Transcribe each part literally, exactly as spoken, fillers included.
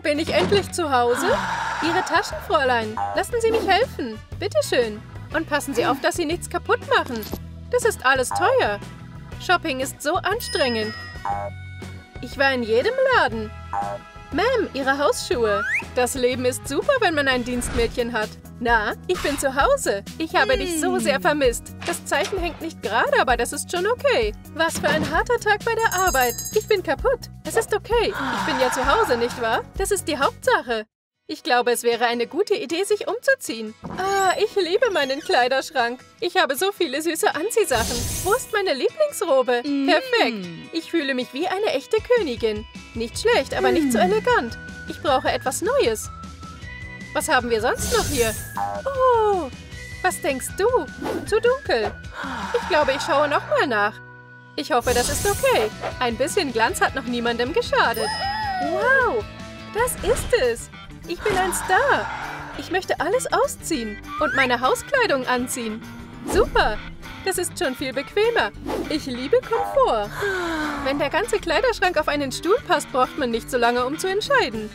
Oh, bin ich endlich zu Hause? Ihre Taschen, Fräulein. Lassen Sie mich helfen. Bitte schön. Und passen Sie auf, dass Sie nichts kaputt machen. Das ist alles teuer. Shopping ist so anstrengend. Ich war in jedem Laden. Ma'am, Ihre Hausschuhe. Das Leben ist super, wenn man ein Dienstmädchen hat. Na, ich bin zu Hause. Ich habe hm. dich so sehr vermisst. Das Zeichen hängt nicht gerade, aber das ist schon okay. Was für ein harter Tag bei der Arbeit. Ich bin kaputt. Es ist okay. Ich bin ja zu Hause, nicht wahr? Das ist die Hauptsache. Ich glaube, es wäre eine gute Idee, sich umzuziehen. Ah, ich liebe meinen Kleiderschrank. Ich habe so viele süße Anziehsachen. Wo ist meine Lieblingsrobe? Mm. Perfekt. Ich fühle mich wie eine echte Königin. Nicht schlecht, aber mm. nicht so elegant. Ich brauche etwas Neues. Was haben wir sonst noch hier? Oh, was denkst du? Zu dunkel. Ich glaube, ich schaue nochmal nach. Ich hoffe, das ist okay. Ein bisschen Glanz hat noch niemandem geschadet. Wow, das ist es. Ich bin ein Star. Ich möchte alles ausziehen und meine Hauskleidung anziehen. Super, das ist schon viel bequemer. Ich liebe Komfort. Wenn der ganze Kleiderschrank auf einen Stuhl passt, braucht man nicht so lange, um zu entscheiden.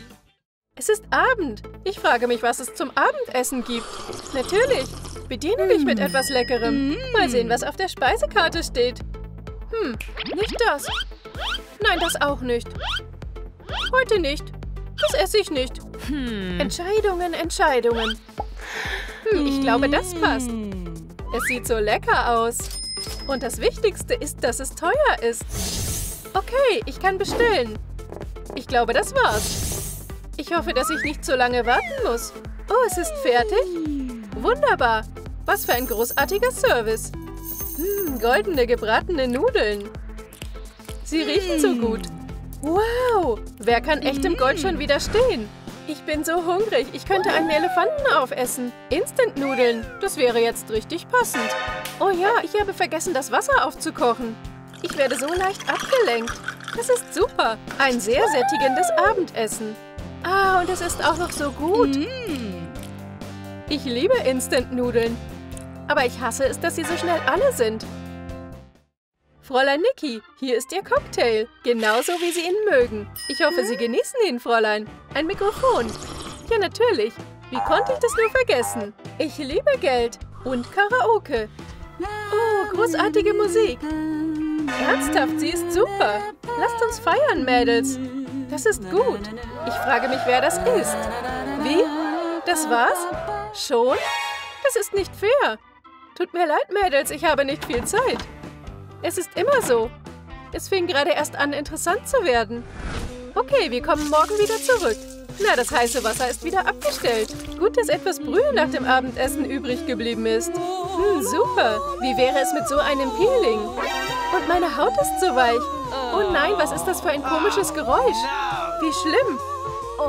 Es ist Abend. Ich frage mich, was es zum Abendessen gibt. Natürlich, bediene dich mit etwas Leckerem. Mal sehen, was auf der Speisekarte steht. Hm, nicht das. Nein, das auch nicht. Heute nicht. Das esse ich nicht. Hm. Entscheidungen, Entscheidungen. Hm, ich glaube, das passt. Es sieht so lecker aus. Und das Wichtigste ist, dass es teuer ist. Okay, ich kann bestellen. Ich glaube, das war's. Ich hoffe, dass ich nicht so lange warten muss. Oh, es ist fertig? Wunderbar. Was für ein großartiger Service. Hm, goldene gebratene Nudeln. Sie riechen so gut. Wow, wer kann echtem Gold schon widerstehen? Ich bin so hungrig, ich könnte einen Elefanten aufessen. Instant-Nudeln, das wäre jetzt richtig passend. Oh ja, ich habe vergessen, das Wasser aufzukochen. Ich werde so leicht abgelenkt. Das ist super. Ein sehr sättigendes Abendessen. Ah, und es ist auch noch so gut. Ich liebe Instant-Nudeln. Aber ich hasse es, dass sie so schnell alle sind. Fräulein Nikki, hier ist Ihr Cocktail. Genauso, wie Sie ihn mögen. Ich hoffe, Sie genießen ihn, Fräulein. Ein Mikrofon. Ja, natürlich. Wie konnte ich das nur vergessen? Ich liebe Geld und Karaoke. Oh, großartige Musik. Ernsthaft, sie ist super. Lasst uns feiern, Mädels. Das ist gut. Ich frage mich, wer das ist. Wie? Das war's? Schon? Das ist nicht fair. Tut mir leid, Mädels, ich habe nicht viel Zeit. Es ist immer so. Es fing gerade erst an, interessant zu werden. Okay, wir kommen morgen wieder zurück. Na, das heiße Wasser ist wieder abgestellt. Gut, dass etwas Brühe nach dem Abendessen übrig geblieben ist. Hm, super. Wie wäre es mit so einem Peeling? Und meine Haut ist so weich. Oh nein, was ist das für ein komisches Geräusch? Wie schlimm.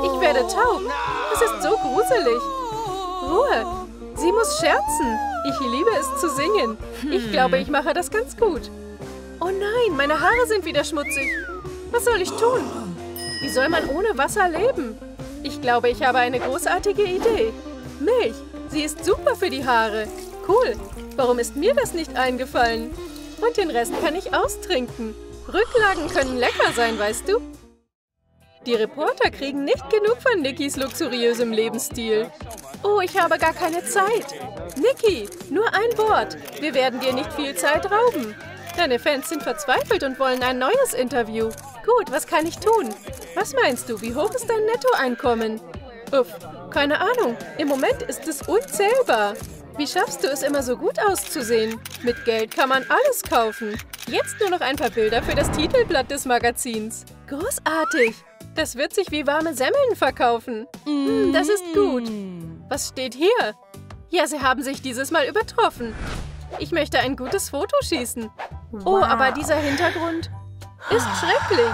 Ich werde taub. Das ist so gruselig. Ruhe. Sie muss scherzen. Ich liebe es zu singen. Ich glaube, ich mache das ganz gut. Oh nein, meine Haare sind wieder schmutzig. Was soll ich tun? Wie soll man ohne Wasser leben? Ich glaube, ich habe eine großartige Idee. Milch. Sie ist super für die Haare. Cool. Warum ist mir das nicht eingefallen? Und den Rest kann ich austrinken. Rücklagen können lecker sein, weißt du? Die Reporter kriegen nicht genug von Nikkis luxuriösem Lebensstil. Oh, ich habe gar keine Zeit. Nikki, nur ein Wort. Wir werden dir nicht viel Zeit rauben. Deine Fans sind verzweifelt und wollen ein neues Interview. Gut, was kann ich tun? Was meinst du, wie hoch ist dein Nettoeinkommen? Uff, keine Ahnung. Im Moment ist es unzählbar. Wie schaffst du es, immer so gut auszusehen? Mit Geld kann man alles kaufen. Jetzt nur noch ein paar Bilder für das Titelblatt des Magazins. Großartig. Das wird sich wie warme Semmeln verkaufen. Hm, das ist gut. Was steht hier? Ja, sie haben sich dieses Mal übertroffen. Ich möchte ein gutes Foto schießen. Oh, aber dieser Hintergrund ist schrecklich.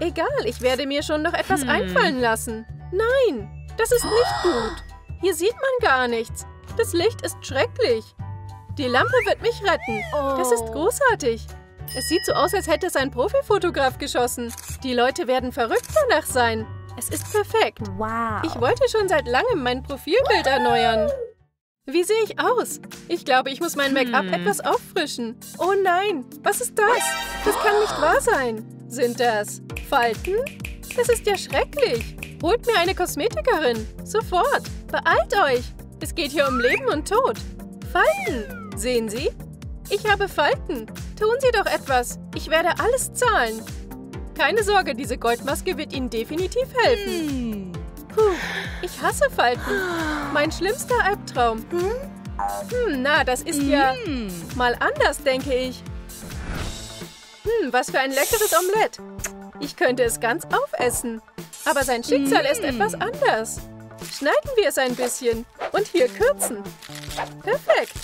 Egal, ich werde mir schon noch etwas einfallen lassen. Nein, das ist nicht gut. Hier sieht man gar nichts. Das Licht ist schrecklich. Die Lampe wird mich retten. Das ist großartig. Es sieht so aus, als hätte es ein Profifotograf geschossen. Die Leute werden verrückt danach sein. Es ist perfekt. Wow. Ich wollte schon seit langem mein Profilbild erneuern. Wie sehe ich aus? Ich glaube, ich muss mein Make-up hm. etwas auffrischen. Oh nein, was ist das? Das kann nicht wahr sein. Sind das Falten? Das ist ja schrecklich. Holt mir eine Kosmetikerin. Sofort. Beeilt euch. Es geht hier um Leben und Tod. Falten. Sehen Sie? Ich habe Falten. Tun Sie doch etwas. Ich werde alles zahlen. Keine Sorge, diese Goldmaske wird Ihnen definitiv helfen. Puh, ich hasse Falten. Mein schlimmster Albtraum. Hm, na, das ist ja mal anders, denke ich. Hm, was für ein leckeres Omelett. Ich könnte es ganz aufessen. Aber sein Schicksal ist etwas anders. Schneiden wir es ein bisschen und hier kürzen. Perfekt.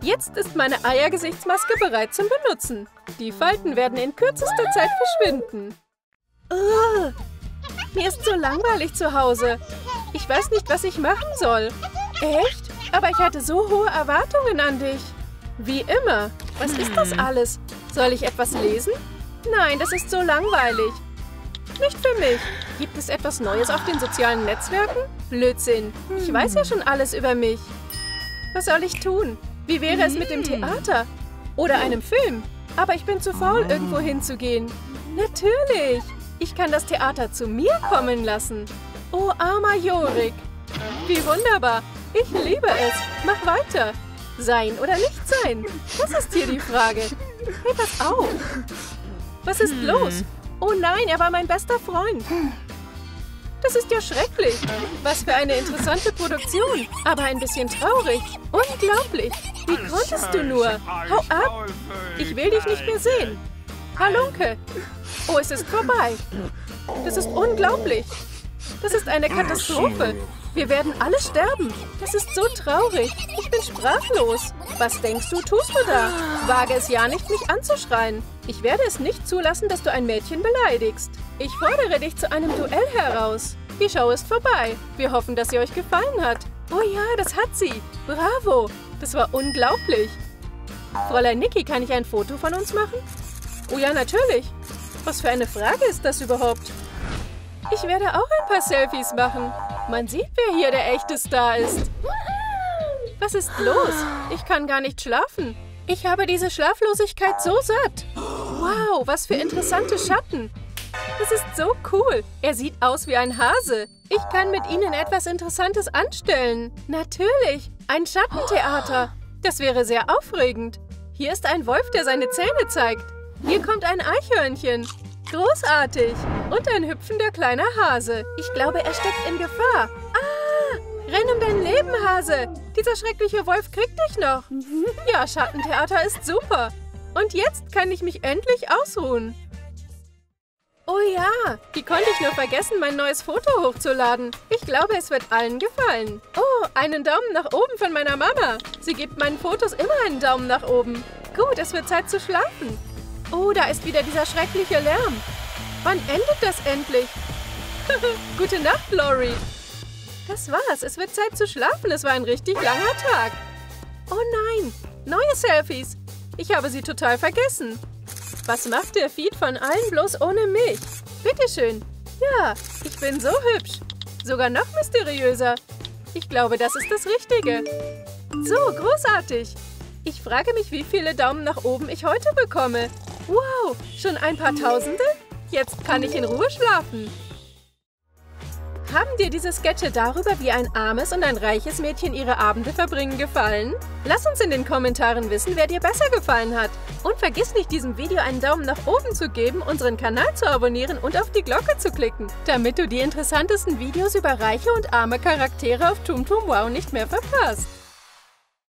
Jetzt ist meine Eiergesichtsmaske bereit zum Benutzen. Die Falten werden in kürzester Zeit verschwinden. Ugh. Mir ist so langweilig zu Hause. Ich weiß nicht, was ich machen soll. Echt? Aber ich hatte so hohe Erwartungen an dich. Wie immer. Was ist das alles? Soll ich etwas lesen? Nein, das ist so langweilig. Nicht für mich. Gibt es etwas Neues auf den sozialen Netzwerken? Blödsinn. Ich weiß ja schon alles über mich. Was soll ich tun? Wie wäre es mit dem Theater? Oder einem Film? Aber ich bin zu faul, irgendwo hinzugehen. Natürlich. Ich kann das Theater zu mir kommen lassen. Oh, armer Jorik. Wie wunderbar. Ich liebe es. Mach weiter. Sein oder nicht sein? Das ist hier die Frage. Hey, pass auf. Was ist los? Oh nein, er war mein bester Freund. Das ist ja schrecklich. Was für eine interessante Produktion. Aber ein bisschen traurig. Unglaublich. Wie konntest du nur? Hau ab. Ich will dich nicht mehr sehen. Halunke. Oh, es ist vorbei. Das ist unglaublich. Das ist eine Katastrophe. Wir werden alle sterben. Das ist so traurig. Ich bin sprachlos. Was denkst du, tust du da? Wage es ja nicht, mich anzuschreien. Ich werde es nicht zulassen, dass du ein Mädchen beleidigst. Ich fordere dich zu einem Duell heraus. Die Show ist vorbei. Wir hoffen, dass sie euch gefallen hat. Oh ja, das hat sie. Bravo. Das war unglaublich. Fräulein Niki, kann ich ein Foto von uns machen? Oh ja, natürlich. Was für eine Frage ist das überhaupt? Ich werde auch ein paar Selfies machen. Man sieht, wer hier der echte Star ist. Was ist los? Ich kann gar nicht schlafen. Ich habe diese Schlaflosigkeit so satt. Wow, was für interessante Schatten. Das ist so cool. Er sieht aus wie ein Hase. Ich kann mit ihnen etwas Interessantes anstellen. Natürlich, ein Schattentheater. Das wäre sehr aufregend. Hier ist ein Wolf, der seine Zähne zeigt. Hier kommt ein Eichhörnchen. Großartig. Und ein hüpfender kleiner Hase. Ich glaube, er steckt in Gefahr. Ah, renn um dein Leben, Hase. Dieser schreckliche Wolf kriegt dich noch. Ja, Schattentheater ist super. Und jetzt kann ich mich endlich ausruhen. Oh ja, wie konnte ich nur vergessen, mein neues Foto hochzuladen. Ich glaube, es wird allen gefallen. Oh, einen Daumen nach oben von meiner Mama. Sie gibt meinen Fotos immer einen Daumen nach oben. Gut, es wird Zeit zu schlafen. Oh, da ist wieder dieser schreckliche Lärm. Wann endet das endlich? Gute Nacht, Lori. Das war's. Es wird Zeit zu schlafen. Es war ein richtig langer Tag. Oh nein, neue Selfies. Ich habe sie total vergessen. Was macht der Feed von allen bloß ohne mich? Bitteschön. Ja, ich bin so hübsch. Sogar noch mysteriöser. Ich glaube, das ist das Richtige. So, großartig. Ich frage mich, wie viele Daumen nach oben ich heute bekomme. Wow, schon ein paar Tausende? Jetzt kann ich in Ruhe schlafen. Haben dir diese Sketche darüber, wie ein armes und ein reiches Mädchen ihre Abende verbringen, gefallen? Lass uns in den Kommentaren wissen, wer dir besser gefallen hat. Und vergiss nicht, diesem Video einen Daumen nach oben zu geben, unseren Kanal zu abonnieren und auf die Glocke zu klicken, damit du die interessantesten Videos über reiche und arme Charaktere auf Troom Troom WOW nicht mehr verpasst.